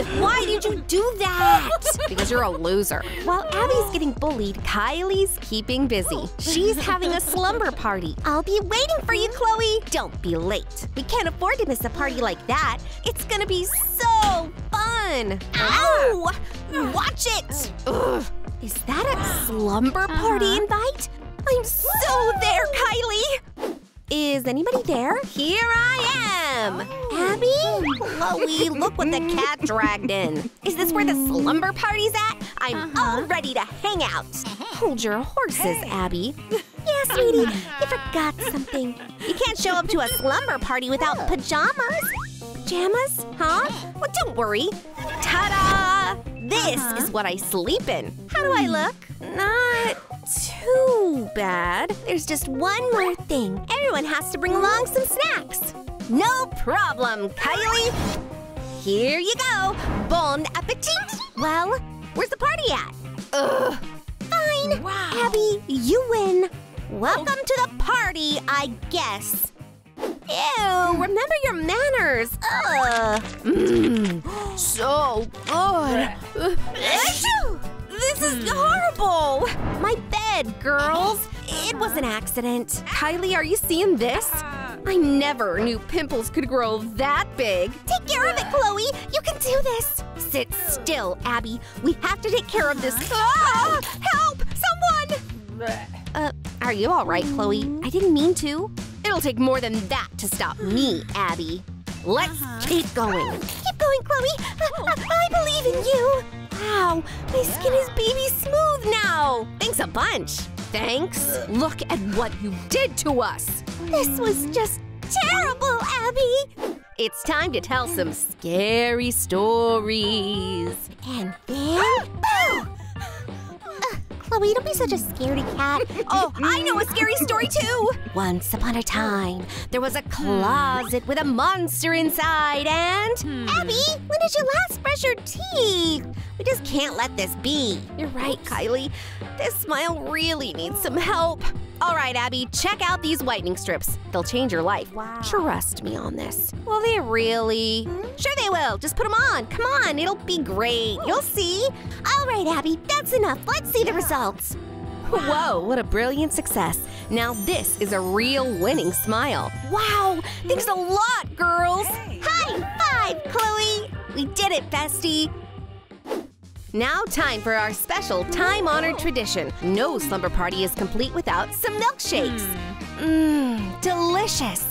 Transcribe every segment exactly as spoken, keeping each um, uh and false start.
Abby, why did you do that? Because you're a loser. While Abby's getting bullied, Kylie's keeping busy. She's having a slumber party. I'll be waiting for you, Chloe. Don't be late. We can't afford to miss a party like that. It's gonna be so fun. Ow! Watch it! Ugh. Is that a slumber party uh-huh. invite? I'm so there, Kylie! Is anybody there? Here I am! Abby? Chloe, look what the cat dragged in. Is this where the slumber party's at? I'm uh-huh. all ready to hang out. Hold your horses, Abby. Yeah, sweetie, you forgot something. You can't show up to a slumber party without pajamas. Pajamas? Huh? Well, don't worry. Ta-da! This uh-huh. is what I sleep in. How do I look? Not too bad. There's just one more thing. Everyone has to bring along some snacks. No problem, Kylie. Here you go. Bon appetit. Well, where's the party at? Ugh. Fine. Wow. Abby, you win. Welcome to the party, I guess. Ew, remember your manners. Ugh. Mmm, so good. This is horrible. My bed, girls. It was an accident. Kylie, are you seeing this? I never knew pimples could grow that big. Take care of it, Chloe. You can do this. Sit still, Abby. We have to take care of this. Ah, help, someone. Uh, are you all right, Chloe? I didn't mean to. It'll take more than that to stop me, Abby. Let's uh-huh. keep going. Keep going, Chloe. I, I, I believe in you. Wow, my skin is baby smooth now. Thanks a bunch. Thanks. Look at what you did to us. This was just terrible, Abby. It's time to tell some scary stories. And then… boom! Chloe, don't be such a scaredy cat. Oh, I know a scary story too! Once upon a time, there was a closet with a monster inside and… Hmm. Abby, when did you last brush your teeth? We just can't let this be. You're right, Kylie. This smile really needs some help. All right, Abby, check out these whitening strips. They'll change your life. Wow. Trust me on this. Will they really? Hmm? Sure they will. Just put them on. Come on, it'll be great. You'll see. All right, Abby, that's enough. Let's see the results. Whoa, what a brilliant success. Now this is a real winning smile. Wow, thanks a lot, girls. Hey. High five, Chloe. We did it, bestie. Now time for our special time-honored tradition. No slumber party is complete without some milkshakes. Mmm, delicious.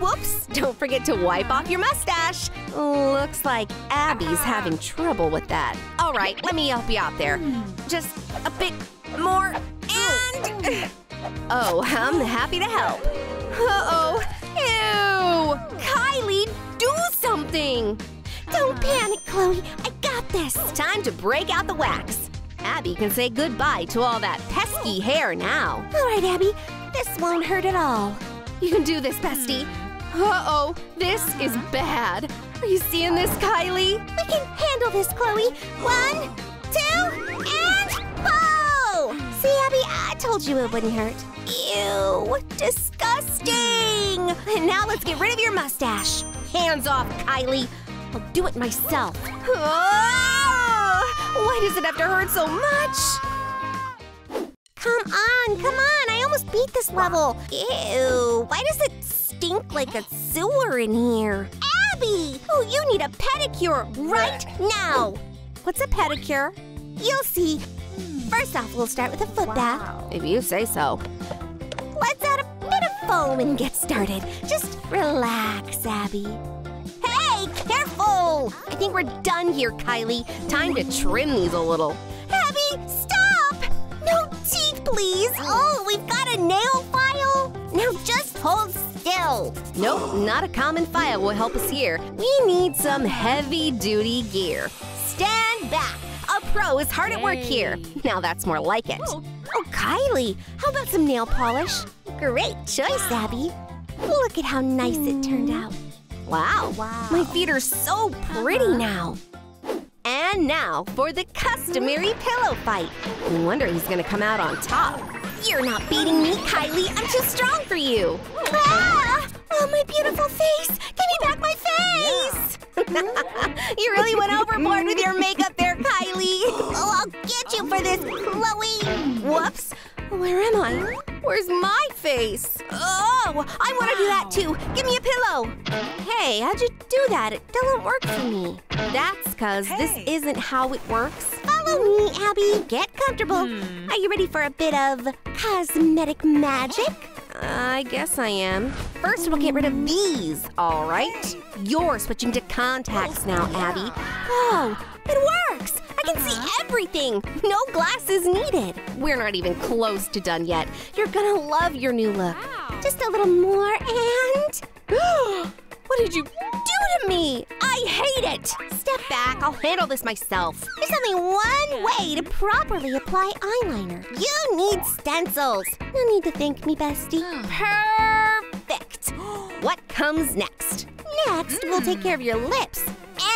Whoops, don't forget to wipe off your mustache. Looks like Abby's having trouble with that. All right, let me help you out there. Just a bit more and… Oh, I'm happy to help. Uh-oh. Ew! Kylie, do something! Don't panic, Chloe. I got this. Time to break out the wax. Abby can say goodbye to all that pesky hair now. All right, Abby. This won't hurt at all. You can do this, bestie. Uh-oh, this is bad. Are you seeing this, Kylie? We can handle this, Chloe. One, two, and pull! See, Abby, I told you it wouldn't hurt. Ew, disgusting! And now let's get rid of your mustache. Hands off, Kylie. I'll do it myself. Oh, why does it have to hurt so much? Come on, come on, I almost beat this level. Ew, why does it stink like a sewer in here? Abby! Oh, you need a pedicure right now! What's a pedicure? You'll see. First off, we'll start with a foot bath. If you say so. Let's add a bit of foam and get started. Just relax, Abby. Hey, careful! I think we're done here, Kylie. Time to trim these a little. Abby, stop! No teeth, please! Oh, we've got a nail file! Now just hold still. Nope, not a common file will help us here. We need some heavy-duty gear. Stand back. A pro is hard at work here. Now that's more like it. Oh, Kylie, how about some nail polish? Great choice, Abby. Look at how nice it turned out. Wow, my feet are so pretty now. And now for the customary pillow fight. No wonder he's gonna come out on top. You're not beating me, Kylie. I'm too strong for you. Ah! Oh, my beautiful face! Give me back my face! You really went overboard with your makeup there, Kylie. Oh, I'll get you for this, Chloe. Whoops. Where am I? Where's my face? Oh, I want to do that too. Give me a pillow. Hey, how'd you do that? It doesn't work for me. That's because hey. this isn't how it works. Follow me, Abby. Get comfortable. Hmm. Are you ready for a bit of cosmetic magic? I guess I am. First, we'll get rid of these, all right? You're switching to contacts now, Abby. Oh, it works! I can see everything! No glasses needed! We're not even close to done yet. You're gonna love your new look. Just a little more and… What did you do to me? I hate it! Step back, I'll handle this myself. There's only one way to properly apply eyeliner. You need stencils. No need to thank me, bestie. Perfect! What comes next? Next, we'll take care of your lips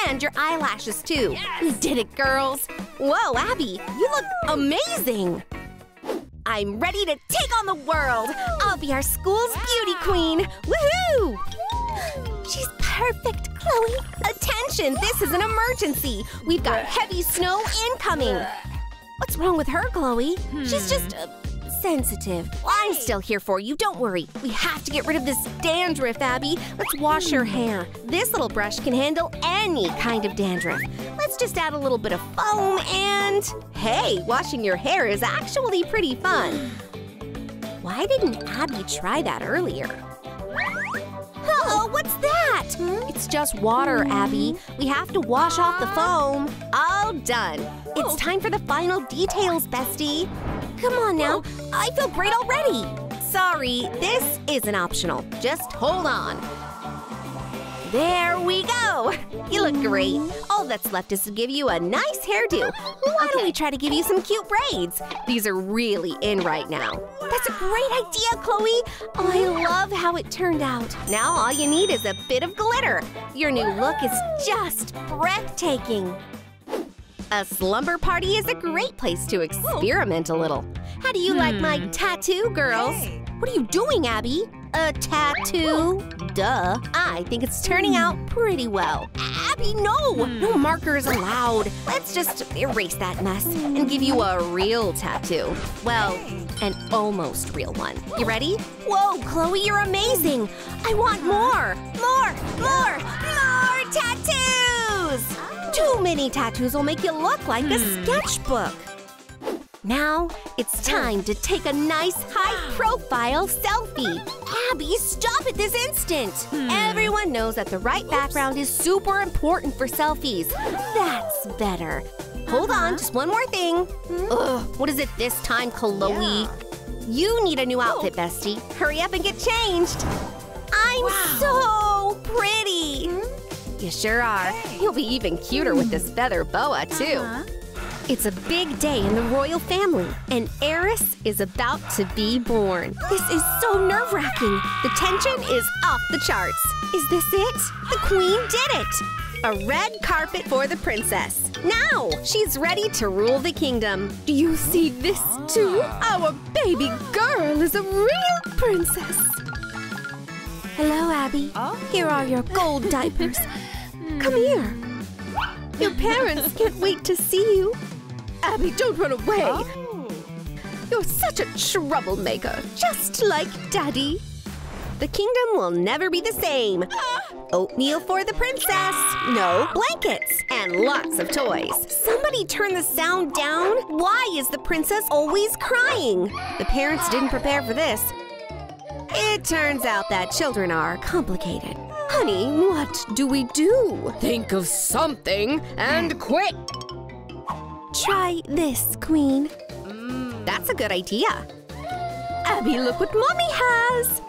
and your eyelashes, too. Yes. You did it, girls. Whoa, Abby, you look amazing. I'm ready to take on the world. I'll be our school's beauty queen. Woohoo! She's perfect, Chloe. Attention, this is an emergency. We've got heavy snow incoming. What's wrong with her, Chloe? Hmm. She's just uh, sensitive. I'm still here for you, don't worry. We have to get rid of this dandruff, Abby. Let's wash your hair. This little brush can handle any kind of dandruff. Let's just add a little bit of foam and… Hey, washing your hair is actually pretty fun. Why didn't Abby try that earlier? Uh-oh, what's that? Hmm? It's just water, Abby. We have to wash off the foam. All done. It's time for the final details, bestie. Come on now. I feel great already. Sorry, this isn't optional. Just hold on. There we go. You look great. All that's left is to give you a nice hairdo. Why don't we try to give you some cute braids? These are really in right now. That's a great idea, Chloe. I love how it turned out. Now all you need is a bit of glitter. Your new look is just breathtaking. A slumber party is a great place to experiment a little. How do you hmm. like my tattoo, girls? Hey. What are you doing, Abby? A tattoo? Duh. I think it's turning out pretty well. Abby, no! No markers allowed. Let's just erase that mess and give you a real tattoo. Well, an almost real one. You ready? Whoa, Chloe, you're amazing! I want more! More! More! More tattoos! Too many tattoos will make you look like a sketchbook. Now, it's time to take a nice high-profile selfie. Abby, stop at this instant! Hmm. Everyone knows that the right background Oops. is super important for selfies. That's better. Hold uh-huh. on, just one more thing. Hmm? Ugh, what is it this time, Chloe? Yeah. You need a new outfit, Whoa. bestie. Hurry up and get changed. I'm wow. so pretty! Hmm? You sure are. Hey. You'll be even cuter with this feather boa, too. Uh-huh. It's a big day in the royal family. An heiress is about to be born. This is so nerve-wracking. The tension is off the charts. Is this it? The queen did it! A red carpet for the princess. Now she's ready to rule the kingdom. Do you see this too? Our baby girl is a real princess. Hello, Abby. Here are your gold diapers. Come here. Your parents can't wait to see you. Abby, don't run away! Oh. You're such a troublemaker, just like Daddy. The kingdom will never be the same. Oatmeal for the princess, no blankets, and lots of toys. Somebody turn the sound down? Why is the princess always crying? The parents didn't prepare for this. It turns out that children are complicated. Honey, what do we do? Think of something and quit! Try this, Queen. Mm. That's a good idea. Abby, look what Mommy has!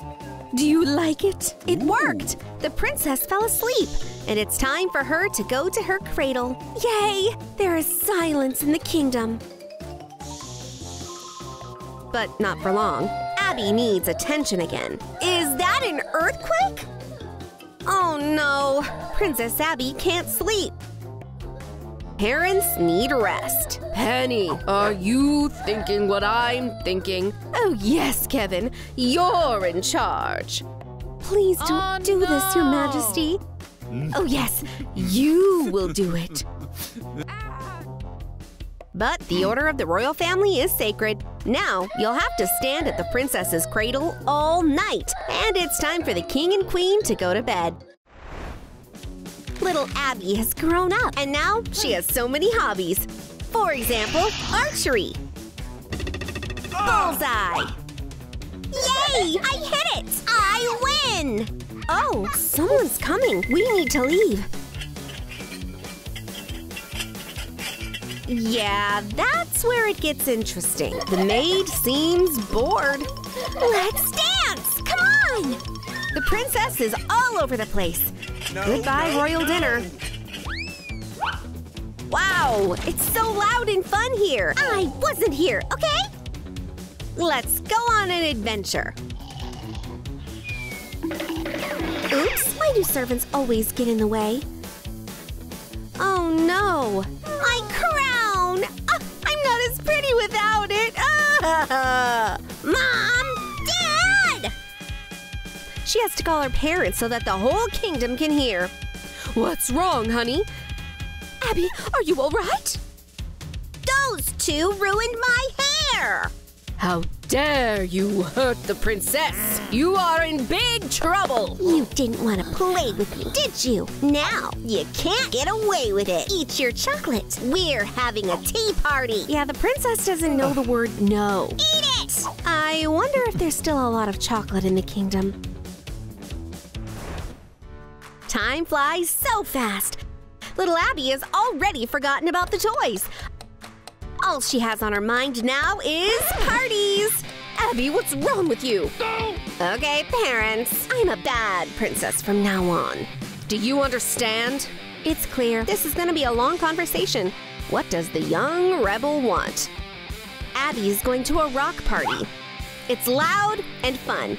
Do you like it? It worked! The princess fell asleep, and it's time for her to go to her cradle. Yay! There is silence in the kingdom. But not for long. Abby needs attention again. Is that an earthquake? Oh no! Princess Abby can't sleep. Parents need rest. Penny, are you thinking what I'm thinking? Oh yes, Kevin. You're in charge. Please don't oh, do no. this, Your Majesty. Oh yes, you will do it. But the order of the royal family is sacred. Now, you'll have to stand at the princess's cradle all night. And it's time for the king and queen to go to bed. Little Abby has grown up, and now she has so many hobbies. For example, archery. Bullseye. Yay! I hit it! I win! Oh, someone's coming. We need to leave. Yeah, that's where it gets interesting. The maid seems bored. Let's dance! Come on! The princess is all over the place. No, Goodbye, no, royal no. dinner. Wow, it's so loud and fun here. I wasn't here, okay? Let's go on an adventure. Oops, why do servants always get in the way? Oh no! My crown! Oh, I'm not as pretty without it! Oh. Mom! Dad! She has to call her parents so that the whole kingdom can hear. What's wrong, honey? Abby, are you alright? Those two ruined my hair! How dare you hurt the princess! You are in big trouble! You didn't want to play with me, did you? Now, you can't get away with it! Eat your chocolate! We're having a tea party! Yeah, the princess doesn't know the word no. Eat it! I wonder if there's still a lot of chocolate in the kingdom. Time flies so fast! Little Abby has already forgotten about the toys. All she has on her mind now is parties! Abby, what's wrong with you? No. Okay, parents, I'm a bad princess from now on. Do you understand? It's clear. This is going to be a long conversation. What does the young rebel want? Abby's going to a rock party. It's loud and fun.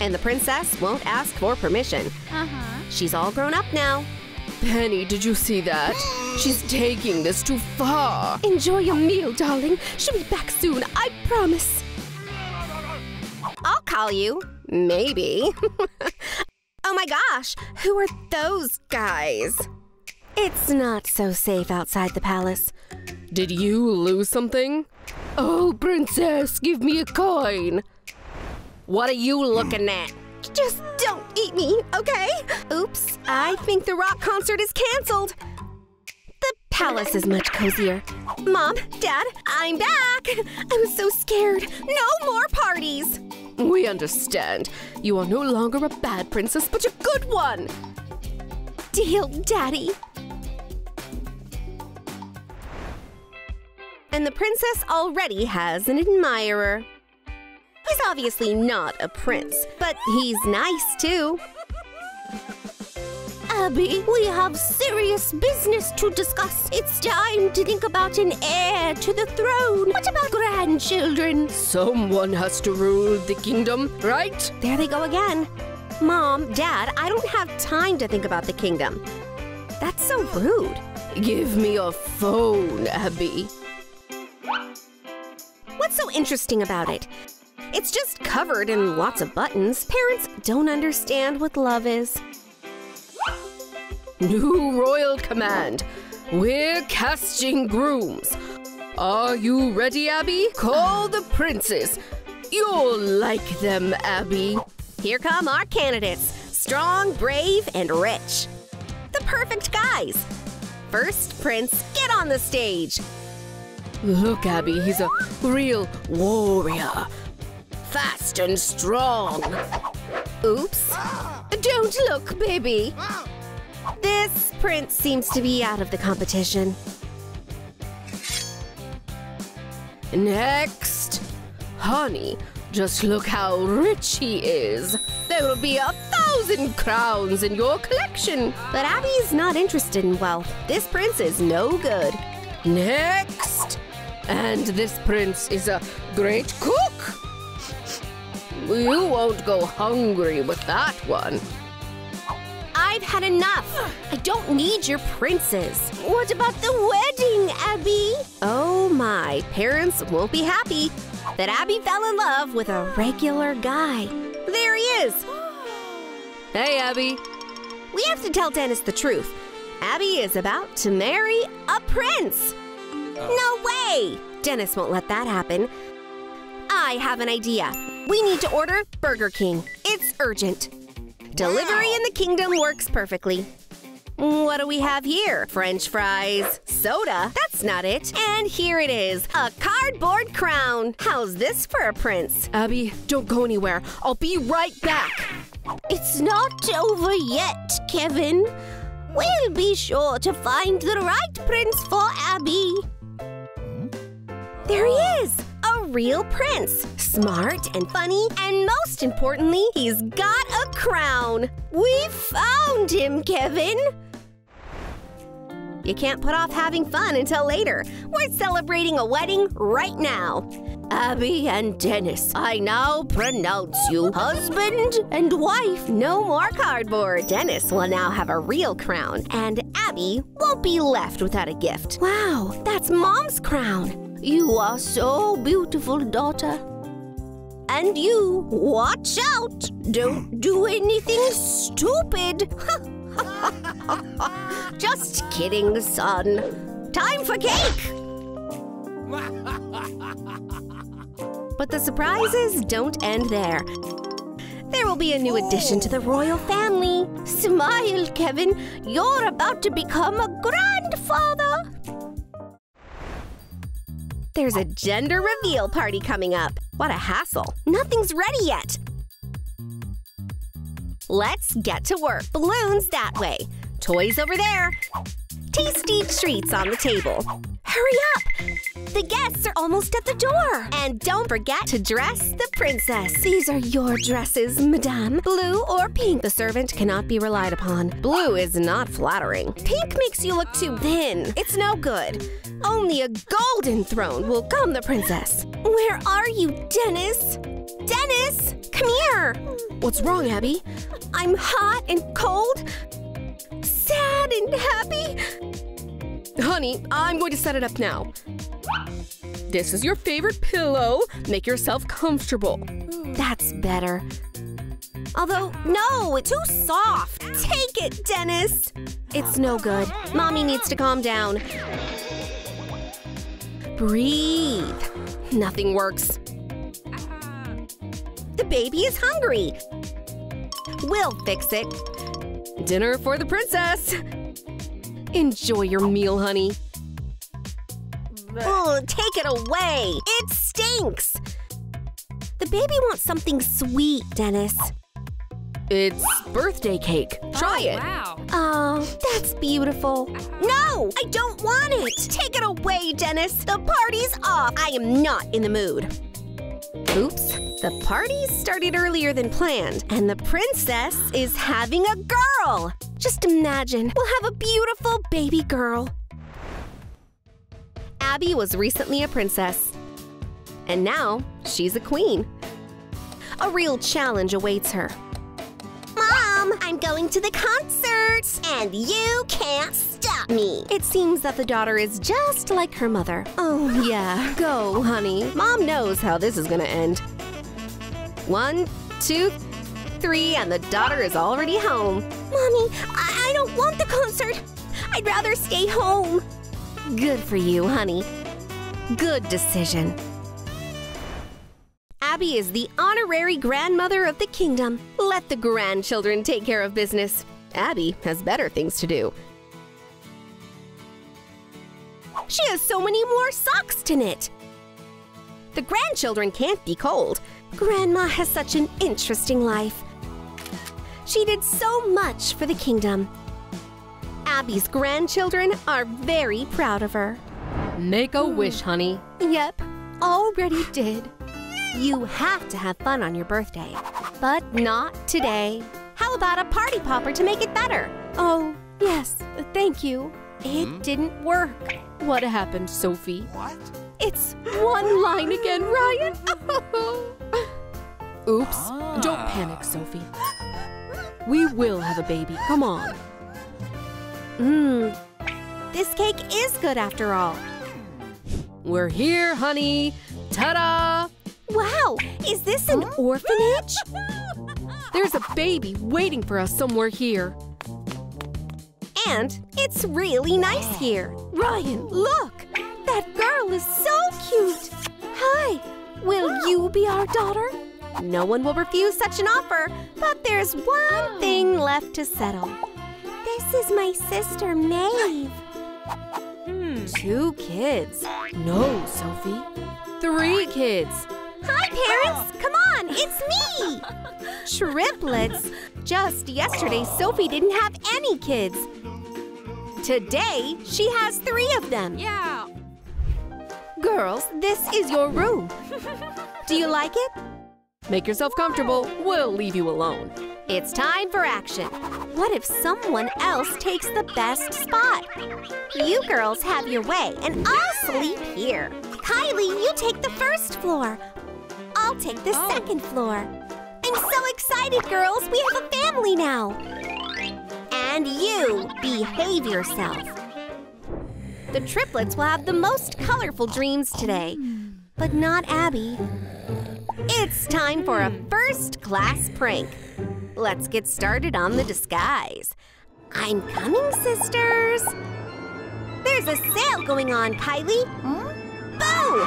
And the princess won't ask for permission. Uh-huh. She's all grown up now. Penny, did you see that? She's taking this too far. Enjoy your meal, darling. She'll be back soon, I promise. I'll call you. Maybe. Oh my gosh, who are those guys? It's not so safe outside the palace. Did you lose something? Oh, princess, give me a coin. What are you looking at? Just don't eat me, okay? Oops, I think the rock concert is canceled. The palace is much cozier. Mom, Dad, I'm back. I'm so scared. No more parties. We understand. You are no longer a bad princess, but a good one. Deal, Daddy. And the princess already has an admirer. He's obviously not a prince, but he's nice, too. Abby, we have serious business to discuss. It's time to think about an heir to the throne. What about grandchildren? Someone has to rule the kingdom, right? There they go again. Mom, Dad, I don't have time to think about the kingdom. That's so rude. Give me your phone, Abby. What's so interesting about it? It's just covered in lots of buttons. Parents don't understand what love is. New royal command. We're casting grooms. Are you ready, Abby? Call the princes. You'll like them, Abby. Here come our candidates. Strong, brave, and rich. The perfect guys. First prince, get on the stage. Look, Abby, he's a real warrior. Fast and strong. Oops. Don't look, baby. This prince seems to be out of the competition. Next. Honey, just look how rich he is. There will be a thousand crowns in your collection. But Abby's not interested in wealth. This prince is no good. Next. And this prince is a great cook. You won't go hungry with that one. I've had enough. I don't need your princes. What about the wedding, Abby? Oh my, parents won't be happy that Abby fell in love with a regular guy. There he is. Hey, Abby. We have to tell Dennis the truth. Abby is about to marry a prince. No way! Dennis won't let that happen. I have an idea. We need to order Burger King. It's urgent. Delivery in the kingdom works perfectly. What do we have here? French fries, soda. That's not it. And here it is, a cardboard crown. How's this for a prince? Abby, don't go anywhere. I'll be right back. It's not over yet, Kevin. We'll be sure to find the right prince for Abby. There he is, a real prince. Smart and funny, and most importantly, he's got a crown. We found him, Kevin. You can't put off having fun until later. We're celebrating a wedding right now. Abby and Dennis, I now pronounce you husband and wife. No more cardboard. Dennis will now have a real crown, and Abby won't be left without a gift. Wow, that's Mom's crown. You are so beautiful, daughter. And you, watch out. Don't do anything stupid. Just kidding, son. Time for cake! But the surprises don't end there. There will be a new addition to the royal family. Smile, Kevin. You're about to become a grandfather. There's a gender reveal party coming up. What a hassle. Nothing's ready yet. Let's get to work. Balloons that way. Toys over there. Tasty treats on the table. Hurry up! The guests are almost at the door. And don't forget to dress the princess. These are your dresses, madame. Blue or pink. The servant cannot be relied upon. Blue is not flattering. Pink makes you look too thin. It's no good. Only a golden throne will come the princess. Where are you, Dennis? Dennis! Come here! What's wrong, Abby? I'm hot and cold, sad and happy. Honey, I'm going to set it up now. This is your favorite pillow. Make yourself comfortable. That's better. Although, no, it's too soft. Take it, Dennis. It's no good. Mommy needs to calm down. Breathe. Nothing works. The baby is hungry. We'll fix it. Dinner for the princess. Enjoy your meal, honey. Oh, take it away. It stinks. The baby wants something sweet, Dennis. It's birthday cake. Try it. Wow. Oh, that's beautiful. No, I don't want it. Take it away, Dennis. The party's off. I am not in the mood. Oops. The party started earlier than planned, and the princess is having a girl! Just imagine, we'll have a beautiful baby girl! Abby was recently a princess, and now she's a queen. A real challenge awaits her. Mom, I'm going to the concert, and you can't stop me. It seems that the daughter is just like her mother. Oh, yeah, go, honey. Mom knows how this is gonna end. One, two, three, and the daughter is already home. Mommy, I, I don't want the concert. I'd rather stay home. Good for you, honey. Good decision. Abby is the honorary grandmother of the kingdom. Let the grandchildren take care of business. Abby has better things to do. She has so many more socks to knit. The grandchildren can't be cold. Grandma has such an interesting life. She did so much for the kingdom. Abby's grandchildren are very proud of her. Make a wish, honey. Yep, already did. You have to have fun on your birthday, but not today. How about a party popper to make it better? Oh, yes, thank you. It didn't work. What happened, Sophie? What? It's one line again, Ryan. Oops. Ah. Don't panic, Sophie. We will have a baby. Come on. Mmm. This cake is good after all. We're here, honey. Ta-da! Wow! Is this an orphanage? There's a baby waiting for us somewhere here. And it's really nice here. Ryan, look! That girl is so cute! Hi! Will you be our daughter? No one will refuse such an offer, but there's one thing left to settle. This is my sister, Maeve. Hmm. Two kids. No, Sophie. Three kids. Hi, parents! Come on, it's me! Triplets! Just yesterday, Sophie didn't have any kids. Today, she has three of them. Yeah. Girls, this is your room. Do you like it? Make yourself comfortable. We'll leave you alone. It's time for action. What if someone else takes the best spot? You girls have your way, and I'll sleep here. Kylie, you take the first floor. I'll take the oh. second floor. I'm so excited, girls! We have a family now! And you, behave yourself! The triplets will have the most colorful dreams today, but not Abby. It's time for a first-class prank. Let's get started on the disguise. I'm coming, sisters! There's a sale going on, Kylie! Hmm? Boo!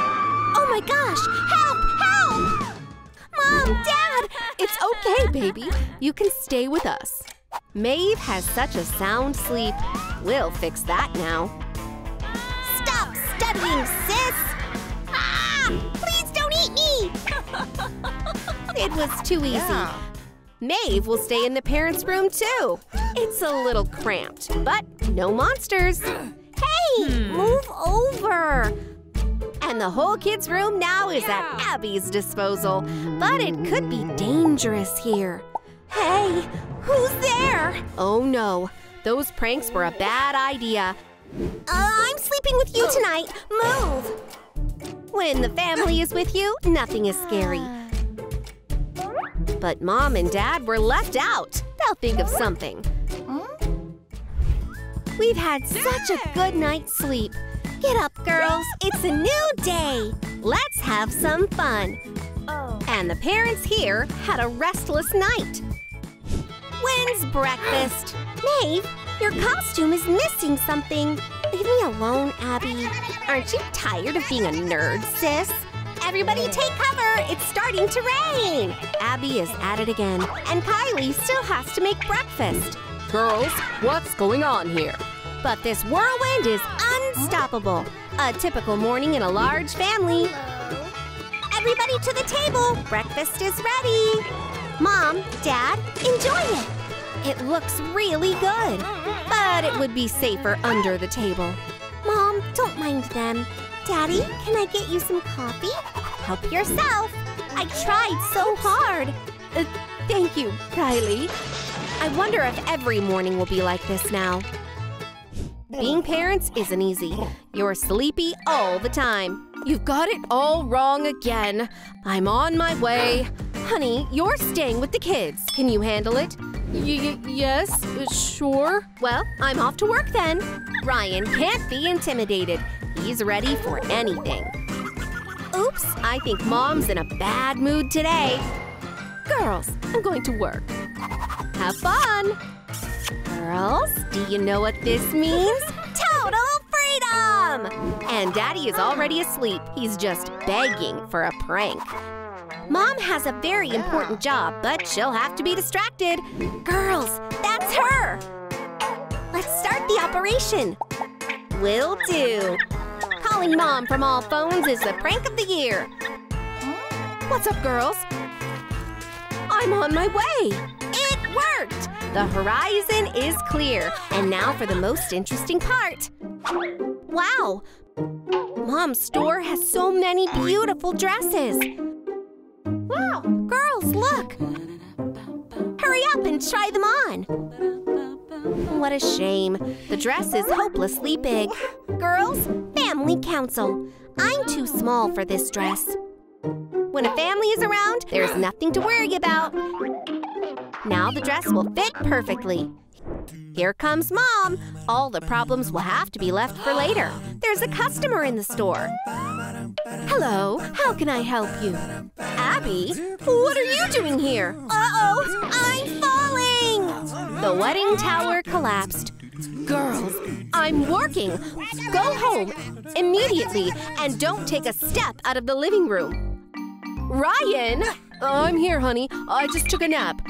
Oh my gosh! Help! Help! Mom! Dad! It's okay, baby. You can stay with us. Maeve has such a sound sleep. We'll fix that now. Stop studying, sis! Ah! Please don't eat me! It was too easy. Yeah. Maeve will stay in the parents' room, too. It's a little cramped, but no monsters. Hey! Hmm. Move over! And the whole kids' room now is yeah. at Abby's disposal. But it could be dangerous here. Hey, who's there? Oh no, those pranks were a bad idea. Uh, I'm sleeping with you tonight. Move! When the family is with you, nothing is scary. But Mom and Dad were left out. They'll think of something. We've had such a good night's sleep. Get up, girls! It's a new day! Let's have some fun! Oh. And the parents here had a restless night. When's breakfast? Maeve, your costume is missing something. Leave me alone, Abby. Aren't you tired of being a nerd, sis? Everybody take cover! It's starting to rain! Abby is at it again. And Kylie still has to make breakfast. Girls, what's going on here? But this whirlwind is unstoppable. A typical morning in a large family. Hello. Everybody to the table. Breakfast is ready. Mom, Dad, enjoy it. It looks really good. But it would be safer under the table. Mom, don't mind them. Daddy, can I get you some coffee? Help yourself. I tried so hard. Uh, thank you, Kylie. I wonder if every morning will be like this now. Being parents isn't easy. You're sleepy all the time. You've got it all wrong again. I'm on my way. Honey, you're staying with the kids. Can you handle it? Y-y-yes, sure. Well, I'm off to work then. Ryan can't be intimidated. He's ready for anything. Oops, I think Mom's in a bad mood today. Girls, I'm going to work. Have fun! Girls, do you know what this means? Total freedom! And Daddy is already asleep. He's just begging for a prank. Mom has a very important job, but she'll have to be distracted. Girls, that's her! Let's start the operation. Will do. Calling Mom from all phones is the prank of the year. What's up, girls? I'm on my way! It worked! The horizon is clear. And now for the most interesting part. Wow! Mom's store has so many beautiful dresses. Wow! Girls, look! Hurry up and try them on. What a shame. The dress is hopelessly big. Girls, family council. I'm too small for this dress. When a family is around, there's nothing to worry about. Now the dress will fit perfectly. Here comes Mom. All the problems will have to be left for later. There's a customer in the store. Hello, how can I help you? Abby, what are you doing here? Uh-oh, I'm falling! The wedding tower collapsed. Girls, I'm working. Go home immediately and don't take a step out of the living room. Ryan! I'm here, honey. I just took a nap.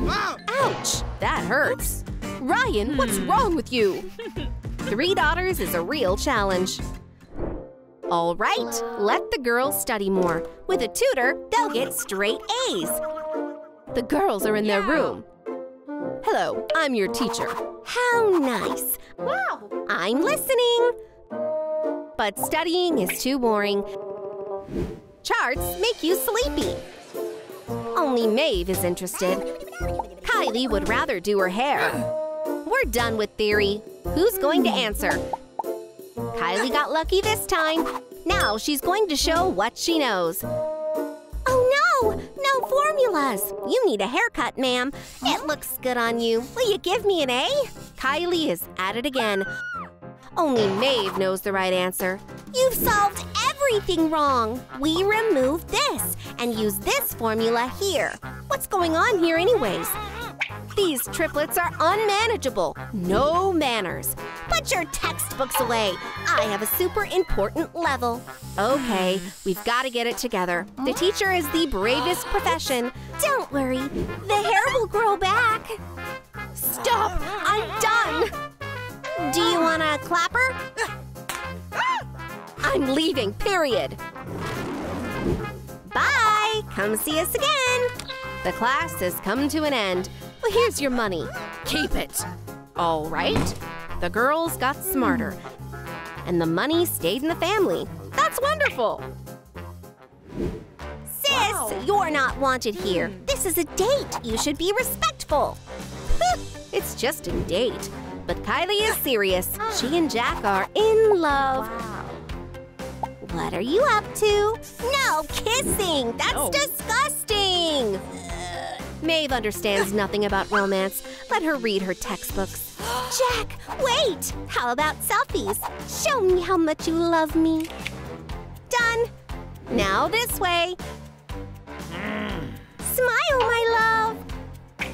Ouch! That hurts. Ryan, what's wrong with you? Three daughters is a real challenge. All right, let the girls study more. With a tutor, they'll get straight A's. The girls are in their room. Hello, I'm your teacher. How nice. Wow. I'm listening. But studying is too boring. Charts make you sleepy. Only Maeve is interested. Kylie would rather do her hair. We're done with theory. Who's going to answer? Kylie got lucky this time. Now she's going to show what she knows. Oh no! No formulas! You need a haircut, ma'am. It looks good on you. Will you give me an A? Kylie is at it again. Only Maeve knows the right answer. You've solved everything wrong! We remove this and use this formula here. What's going on here anyways? These triplets are unmanageable. No manners. Put your textbooks away. I have a super important level. Okay, we've got to get it together. The teacher is the bravest profession. Don't worry, the hair will grow back. Stop! I'm done! Do you want a clapper? I'm leaving, period. Bye! Come see us again. The class has come to an end. Well, here's your money. Keep it. All right. The girls got smarter. And the money stayed in the family. That's wonderful. Sis, wow. You're not wanted here. This is a date. You should be respectful. It's just a date. But Kylie is serious. She and Jack are in love. Wow. What are you up to? No kissing. That's no. disgusting. Maeve understands nothing about romance. Let her read her textbooks. Jack, wait! How about selfies? Show me how much you love me. Done. Now this way. Smile, my love.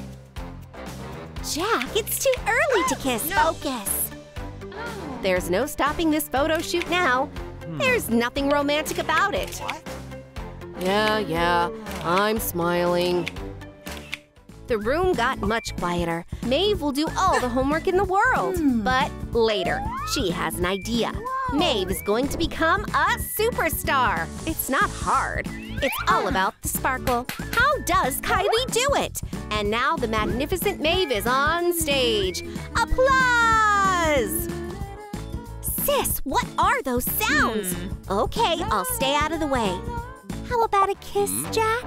Jack, it's too early to kiss. No. Focus. There's no stopping this photo shoot now. There's nothing romantic about it. Yeah, yeah, I'm smiling. The room got much quieter. Maeve will do all the homework in the world. Hmm. But later, she has an idea. Whoa. Maeve is going to become a superstar. It's not hard. It's all about the sparkle. How does Kylie do it? And now the magnificent Maeve is on stage. Applause! Sis, what are those sounds? Hmm. Okay, I'll stay out of the way. How about a kiss, Jack?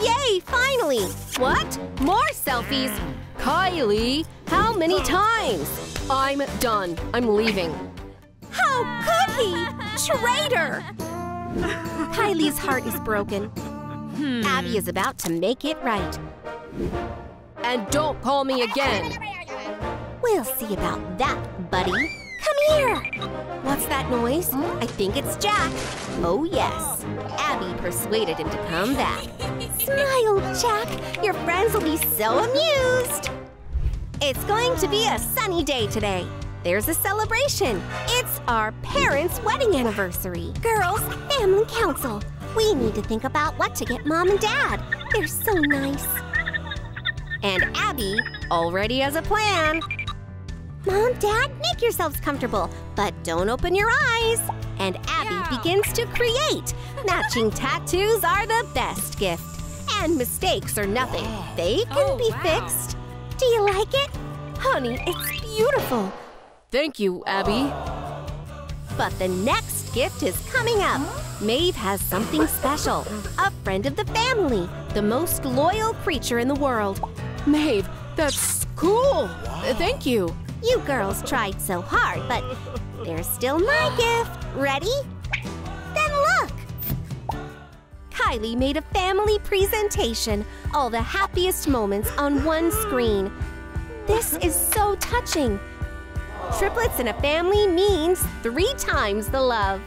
Yay, finally! What? More selfies? Kylie, how many times? I'm done. I'm leaving. How could he? Traitor! Kylie's heart is broken. Hmm. Abby is about to make it right. And don't call me again. We'll see about that, buddy. Come here! What's that noise? I think it's Jack. Oh, yes. Abby persuaded him to come back. Smile, Jack. Your friends will be so amused. It's going to be a sunny day today. There's a celebration. It's our parents' wedding anniversary. Girls, family council. We need to think about what to get Mom and Dad. They're so nice. And Abby already has a plan. Mom, Dad, make yourselves comfortable, but don't open your eyes. And Abby yeah. begins to create. Matching tattoos are the best gift. And mistakes are nothing. They can oh, be wow. fixed. Do you like it? Honey, it's beautiful. Thank you, Abby. But the next gift is coming up. Maeve has something special. A friend of the family. The most loyal creature in the world. Maeve, that's cool. Thank you. You girls tried so hard, but there's still my gift. Ready? Then look! Kylie made a family presentation. All the happiest moments on one screen. This is so touching. Triplets in a family means three times the love.